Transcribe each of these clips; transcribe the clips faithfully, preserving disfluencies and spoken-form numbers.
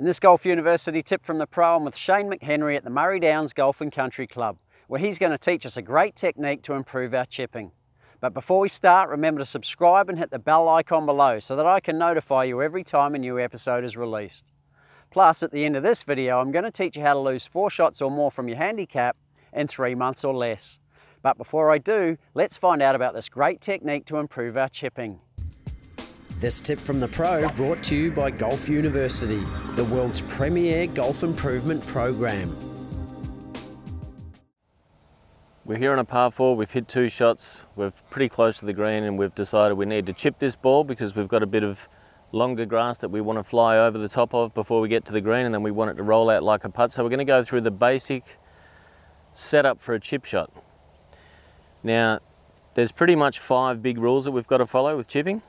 And this Golf University tip from the pro, I'm with Shane McHenry at the Murray Downs Golf and Country Club, where he's going to teach us a great technique to improve our chipping. But before we start, remember to subscribe and hit the bell icon below so that I can notify you every time a new episode is released. Plus, at the end of this video, I'm going to teach you how to lose four shots or more from your handicap in three months or less. But before I do, let's find out about this great technique to improve our chipping. This tip from the pro brought to you by Golf University, the world's premier golf improvement program. We're here on a par four, we've hit two shots, we're pretty close to the green, and we've decided we need to chip this ball because we've got a bit of longer grass that we want to fly over the top of before we get to the green, and then we want it to roll out like a putt. So we're going to go through the basic setup for a chip shot. Now, there's pretty much five big rules that we've got to follow with chipping.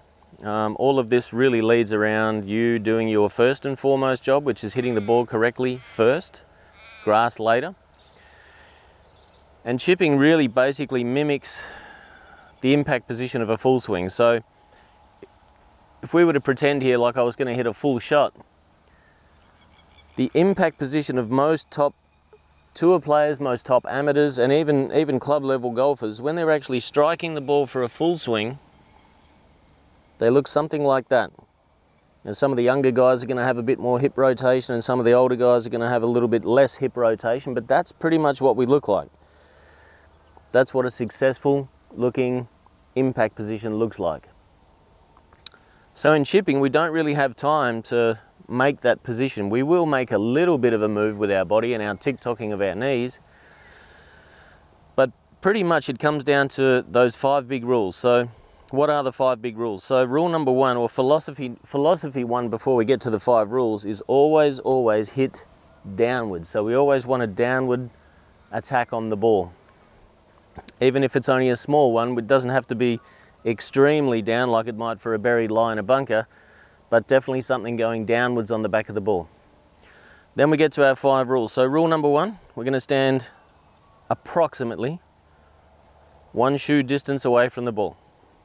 Um, all of this really leads around you doing your first and foremost job, which is hitting the ball correctly first, grass later. And chipping really basically mimics the impact position of a full swing. So if we were to pretend here like I was going to hit a full shot, the impact position of most top tour players, most top amateurs, and even, even club level golfers, when they're actually striking the ball for a full swing, they look something like that. And some of the younger guys are going to have a bit more hip rotation, and some of the older guys are going to have a little bit less hip rotation, but that's pretty much what we look like. That's what a successful looking impact position looks like. So in chipping, we don't really have time to make that position. We will make a little bit of a move with our body and our tick-tocking of our knees, but pretty much it comes down to those five big rules. So what are the five big rules? So rule number one, or philosophy, philosophy one before we get to the five rules, is always, always hit downward. So we always want a downward attack on the ball. Even if it's only a small one, it doesn't have to be extremely down like it might for a buried lie in a bunker, but definitely something going downwards on the back of the ball. Then we get to our five rules. So rule number one, we're going to stand approximately one shoe distance away from the ball.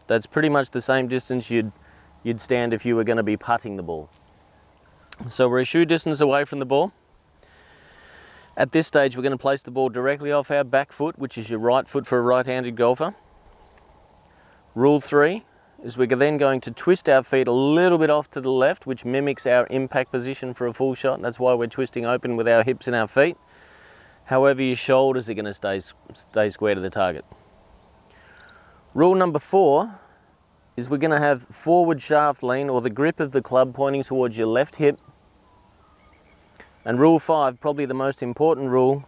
That's pretty much the same distance you'd, you'd stand if you were going to be putting the ball. So we're a shoe distance away from the ball. At this stage, we're going to place the ball directly off our back foot, which is your right foot for a right-handed golfer. Rule three is we're then going to twist our feet a little bit off to the left, which mimics our impact position for a full shot. And that's why we're twisting open with our hips and our feet. However, your shoulders are going to stay, stay square to the target. Rule number four is we're going to have forward shaft lean, or the grip of the club pointing towards your left hip. And rule five, probably the most important rule,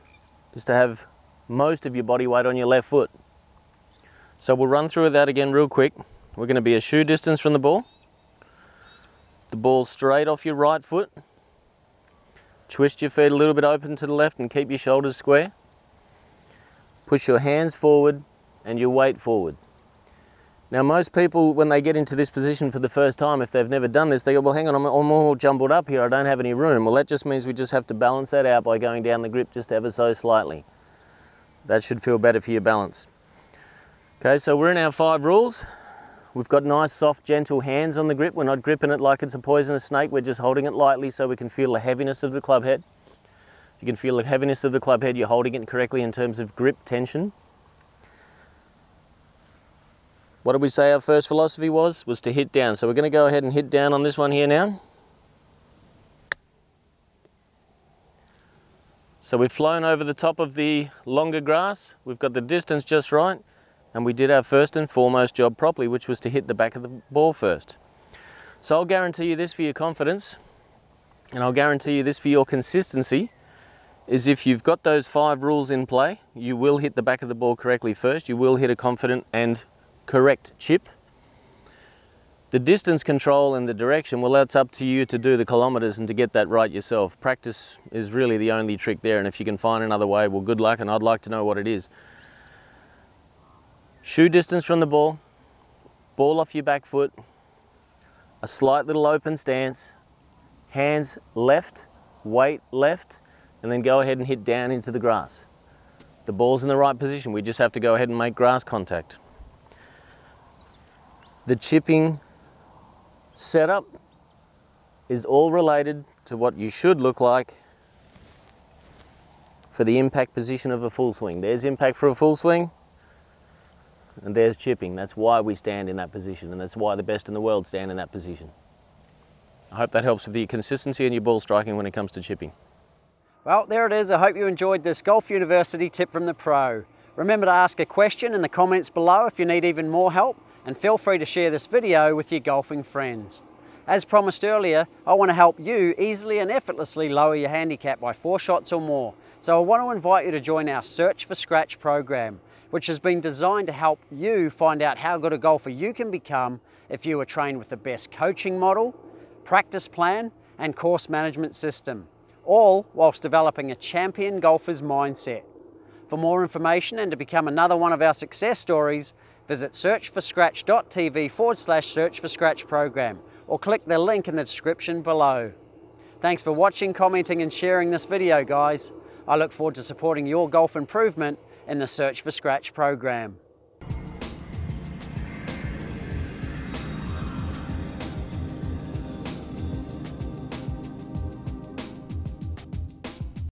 is to have most of your body weight on your left foot. So we'll run through that again real quick. We're going to be a shoe distance from the ball. The ball straight off your right foot. Twist your feet a little bit open to the left and keep your shoulders square. Push your hands forward and your weight forward. Now, most people, when they get into this position for the first time, if they've never done this, they go, well, hang on, I'm, I'm all jumbled up here, I don't have any room. Well, that just means we just have to balance that out by going down the grip just ever so slightly. That should feel better for your balance. Okay, so we're in our five rules. We've got nice, soft, gentle hands on the grip. We're not gripping it like it's a poisonous snake. We're just holding it lightly so we can feel the heaviness of the club head. You can feel the heaviness of the club head. You're holding it correctly in terms of grip tension. What did we say our first philosophy was? Was to hit down. So we're going to go ahead and hit down on this one here now. So we've flown over the top of the longer grass. We've got the distance just right. And we did our first and foremost job properly, which was to hit the back of the ball first. So I'll guarantee you this for your confidence, and I'll guarantee you this for your consistency, is if you've got those five rules in play, you will hit the back of the ball correctly first. You will hit a confident and correct chip. The distance control and the direction, well, that's up to you to do the kilometers and to get that right yourself. Practice is really the only trick there, and if you can find another way, well, good luck, and I'd like to know what it is. Shoe distance from the ball, ball off your back foot, a slight little open stance, hands left, weight left, and then go ahead and hit down into the grass. The ball's in the right position, we just have to go ahead and make grass contact. The chipping setup is all related to what you should look like for the impact position of a full swing. There's impact for a full swing, and there's chipping. That's why we stand in that position, and that's why the best in the world stand in that position. I hope that helps with your consistency and your ball striking when it comes to chipping. Well, there it is. I hope you enjoyed this Golf University tip from the pro. Remember to ask a question in the comments below if you need even more help, and feel free to share this video with your golfing friends. As promised earlier, I want to help you easily and effortlessly lower your handicap by four shots or more. So I want to invite you to join our Search for Scratch program, which has been designed to help you find out how good a golfer you can become if you are trained with the best coaching model, practice plan, and course management system, all whilst developing a champion golfer's mindset. For more information and to become another one of our success stories, visit searchforscratch.tv forward slash search for scratch program, or click the link in the description below. Thanks for watching, commenting, and sharing this video, guys. I look forward to supporting your golf improvement in the Search for Scratch program.